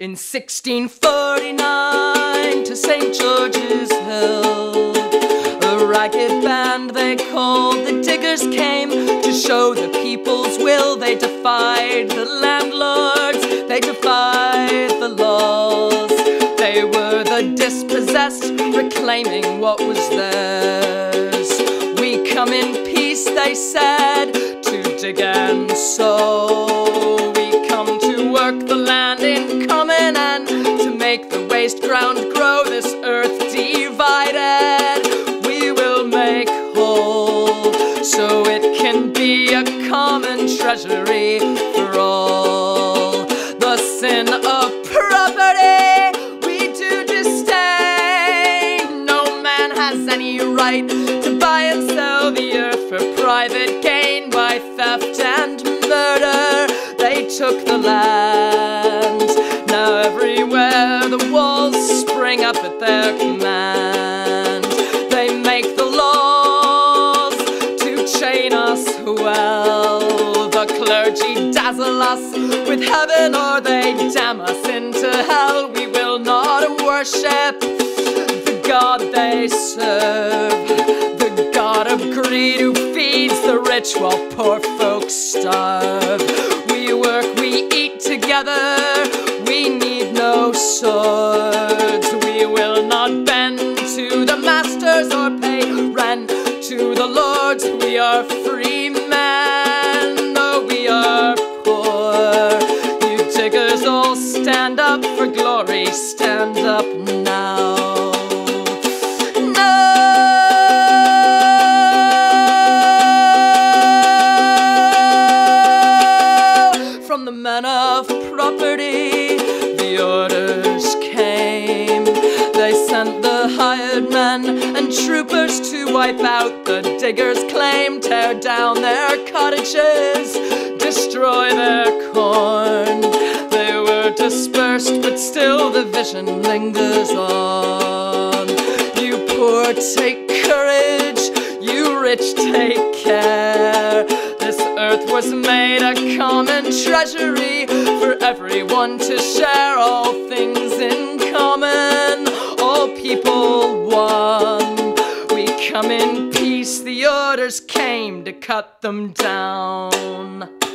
In 1649 to St. George's Hill, a ragged band they called the Diggers came to show the people's will. They defied the landlords, they defied the laws. They were the dispossessed, reclaiming what was theirs. We come in peace, they said, to dig and sow. We come to work the land in common and to make the waste ground grow. This earth divided we will make whole, so it can be a common treasury for all. The sin of property we do disdain. No man has any right to buy and sell the earth for private gain. By theft and murder they took the land. Now everywhere the walls spring up at their command. They make the laws to chain us well. The clergy dazzle us with heaven, or they damn us into hell. We will not worship the God they serve, the God of greed who feeds the rich while poor folks starve. We work, we eat together, we need no swords. We will not bend to the masters or pay rent to the lords. We are free men, though we are poor. You diggers all stand up for glory, stand up now. From the men of property the orders came. They sent the hired men and troopers to wipe out the diggers' claim, tear down their cottages, destroy their corn. They were dispersed, but still the vision lingers on. You poor, take courage, you rich, take care. This earth was made a common treasury for everyone to share. All things in common, all people one. We come in peace, the orders came to cut them down.